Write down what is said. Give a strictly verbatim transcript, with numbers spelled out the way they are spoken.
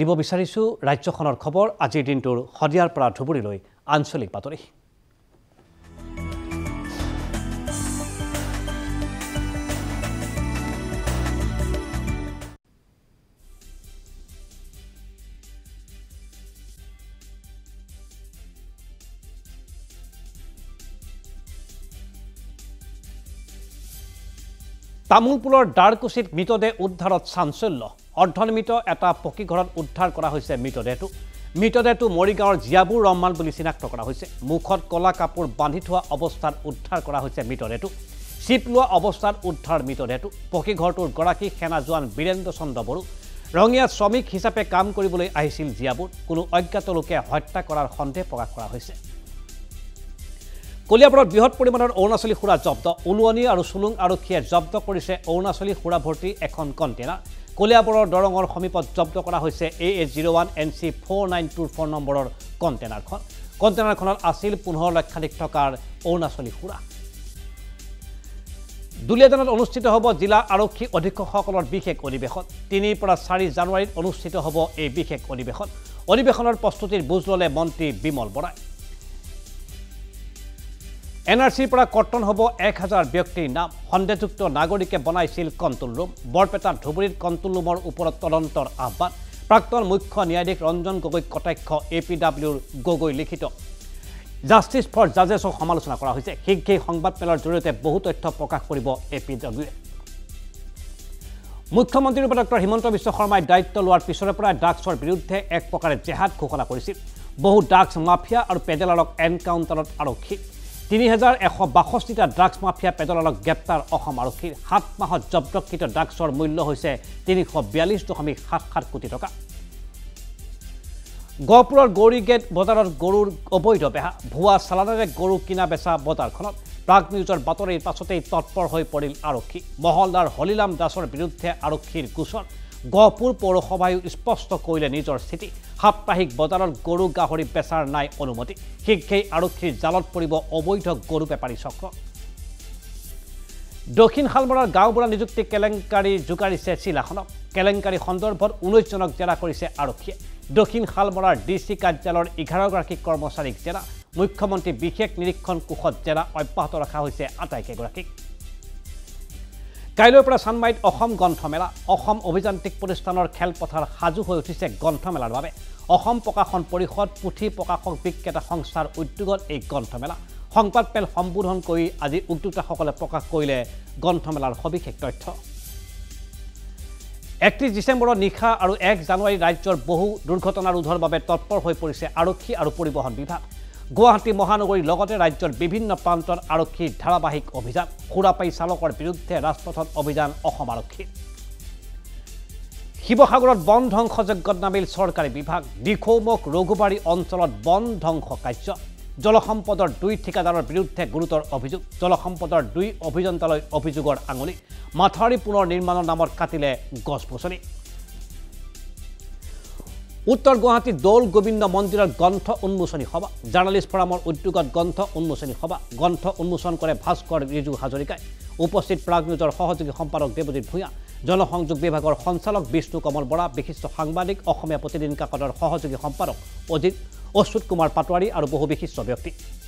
দিব বিচাৰিছো ৰাজ্যখনৰ খবৰ আজিৰ দিনটোৰ হদিয়াৰ পৰা ধুবুৰীলৈ আঞ্চলিক বাতৰি তামুলপুৰৰ ডাৰকুছিত মৃতদেহ উদ্ধাৰত চাঞ্চল্য অৰ্ধনিমিত এটা পকী ঘৰত উদ্ধাৰ কৰা হৈছে মৃতদেহটো মৃতদেহটো মৰিগাঁৱৰ জিয়াবুৰ ৰহমান বুলি চিনাক্ত কৰা হৈছে মুখত কলা কাপোৰ বান্ধি থোৱা অৱস্থাত উদ্ধাৰ কৰা হৈছে মৃতদেহটো চিপলোৱা অৱস্থাত উদ্ধাৰ মৃতদেহটো পকী ঘৰটোৰ গৰাকী সেনা জোৱান বীৰেন্দ্ৰ চন্দ্ৰ বড়ো ৰঙিয়া শ্ৰমিক হিচাপে কাম কৰিবলৈ আহিছিল জিয়াবুৰ কোনো অজ্ঞাত লোকে হত্যা কৰাৰ সন্দেহ প্ৰকাশ কৰা হৈছে কলিয়াবৰত বৃহৎ পৰিমাণৰ অৰুণাচলী খুৰা জব্দ উলুৱানি আৰু সুলুং আৰক্ষীয়ে জব্দ কৰিছে অৰুণাচলী খুৰা ভৰ্তি এখন কণ্টেইনাৰ কলিয়াবৰৰ দৰঙৰ সমীপত জব্দ কৰা হৈছে এ এ শূন্য এক এন চি চাৰি নয় দুই চাৰি নম্বৰৰ কণ্টেইনাৰখন কণ্টেইনাৰখনত আছিল পোন্ধৰ লাখাধিক টকাৰ অৰুণাচলী খুৰা দুলিয়াজানত অনুষ্ঠিত হ'ব জিলা আৰক্ষী অধীক্ষকসকলৰ বিশেষ অধিৱেশন তিনি পৰা চাৰি জানুৱাৰীত অনুষ্ঠিত হ'ব এই বিশেষ অধিৱেশন অধিৱেশনৰ প্ৰস্তুতিৰ বুজ ল'লে মন্ত্ৰী বিমল বৰা এন আৰ চিৰ পৰা কৰ্তন হ'ব এক হাজাৰ ব্যক্তিৰ নাম সন্দেহযুক্ত নাগৰিকে বনাইছিল কণ্ট্ৰল ৰুম বৰপেটা ধুবুৰীৰ কণ্ট্ৰল ৰুমৰ ওপৰত তদন্তৰ আহ্বান প্ৰাক্তন মুখ্য ন্যায়াধীশ ৰঞ্জন গগৈ কটাক্ষ এ পি ডাব্লিউৰ গগৈ লিখিত জাষ্টিছ ফৰ জাজেছক সমালোচনা কৰা হৈছে শীঘ্ৰেই সংবাদমেলৰ জৰিয়তে বহু তথ্য প্ৰকাশ কৰিব এ পি ডাব্লিউয়ে মুখ্যমন্ত্ৰী ৰূপে ডক্টৰ হিমন্ত বিশ্ব শৰ্মাই দায়িত্ব লোৱাৰ পিছৰে পৰা ড্ৰাগছৰ বিৰুদ্ধে এক প্ৰকাৰে জেহাদ ঘোষণা কৰিছিল বহু ড্ৰাগছ মাফিয়া আৰু পেডেলাৰক এনকাউণ্টাৰত আৰক্ষী তিনি হাজাৰ এশ বাষষ্ঠি টা ড্ৰাগছ মাফিয়া পেডেলাৰক গ্ৰেপ্তাৰ অসম আৰক্ষীৰ সাত মাহত জব্দকৃত ড্ৰাগছৰ মূল্য হৈছে তিনি শ বিয়াল্লিছ দশমিক সাত সাত কোটি টকা গহপুৰৰ গৌৰীগেট বজাৰত গৰুৰ অবৈধ বেহা ভুৱা চালানেৰে গৰু কিনা বেচা বজাৰখনত প্ৰাগ নিউজৰ বাতৰিৰ পাছতেই তৎপৰ হৈ পৰিল আৰক্ষী মহলদাৰ হলিৰাম দাসৰ বিৰুদ্ধে আৰক্ষীৰ গোচৰ গহপুৰ পৌৰসভায়ো স্পষ্ট কৰিলে নিজৰ স্থিতি সাপ্তাহিক বজাৰত গৰু গাহৰি বেচাৰ নাই অনুমতি শীঘ্ৰেই আৰক্ষীৰ জালত পৰিব অবৈধ গৰু বেপাৰী চক্ৰ দক্ষিণ শালমৰাৰ গাঁওবুঢ়া নিযুক্তি কেলেংকাৰী জোকাৰিছে চিলাখনক কেলেংকাৰী সন্দৰ্ভত ঊনৈশ জনক জেৰা কৰিছে আৰক্ষীয়ে দক্ষিণ শালমৰাৰ ডি চি কাৰ্যালয়ৰ এঘাৰ গৰাকী কৰ্মচাৰীক জেৰা মুখ্যমন্ত্ৰী বিশেষ নিৰীক্ষণ কোষত জেৰা অব্যাহত ৰখা হৈছে আটাইকেইগৰাকীক কাইলৈৰ পৰা চানমাইত অসম গ্ৰন্থমেলা অসম অভিযান্ত্ৰিক প্ৰতিষ্ঠানৰ খেলপথাৰ সাজু হৈ উঠিছে গ্ৰন্থমেলাৰ বাবে অসম প্ৰকাশন পৰিষদ পুথি প্ৰকাশক বিক্ৰেতা সংস্থাৰ উদ্যোগত এই গ্ৰন্থমেলা সংবাদমেল সম্বোধন কৰি আজি উদ্যোক্তাসকলে প্ৰকাশ কৰিলে গ্ৰন্থমেলাৰ সবিশেষ তথ্য একত্ৰিছ ডিচেম্বৰৰ নিশা আৰু এক জানুৱাৰী ৰাজ্যৰ বহু দুৰ্ঘটনা ৰোধৰ বাবে তৎপৰ হৈ পৰিছে আৰক্ষী আৰু পৰিবহণ বিভাগ গুৱাহাটী মহানগৰীৰ লগতে ৰাজ্যৰ বিভিন্ন প্ৰান্তৰ আৰক্ষীৰ ধাৰাবাহিক অভিযান খুৰাপাই চালকৰ বিৰুদ্ধে ৰাজপথত অভিযান অসম আৰক্ষীৰ শিৱসাগৰত বন ধ্বংসযজ্ঞত নামিল চৰকাৰী বিভাগ দিখৌমুখ ৰঘুবাৰী অঞ্চলত বন ধ্বংস কাৰ্য জলসম্পদৰ দুই ঠিকাদাৰৰ বিৰুদ্ধে গুৰুতৰ অভিযোগ জলসম্পদৰ দুই অভিযন্তালৈ অভিযোগৰ আঙুলি মাথাউৰি পুনৰ নিৰ্মাণৰ নামত কাটিলে গছ গছনি উত্তৰ গুৱাহাটী দৌল গোবিন্দ মন্দিৰৰ গ্ৰন্থ উন্মোচনী সভা জাৰ্নালিষ্ট ফৰামৰ উদ্যোগত গ্ৰন্থ উন্মোচনী সভা গ্ৰন্থ উন্মোচন কৰে ভাস্কৰ ৰিজু হাজৰিকাই উপস্থিত প্ৰাগ নিউজৰ সহযোগী সম্পাদক দেৱজিৎ ভূঞা জলসংযোগ বিভাগৰ সঞ্চালক বিষ্ণু কমল বৰা বিশিষ্ট সাংবাদিক অসমীয়া প্ৰতিদিন কাকতৰ সহযোগী সম্পাদক অজিত অচ্যুত কুমাৰ পাটোৱাৰী আৰু বহু বিশিষ্ট ব্যক্তি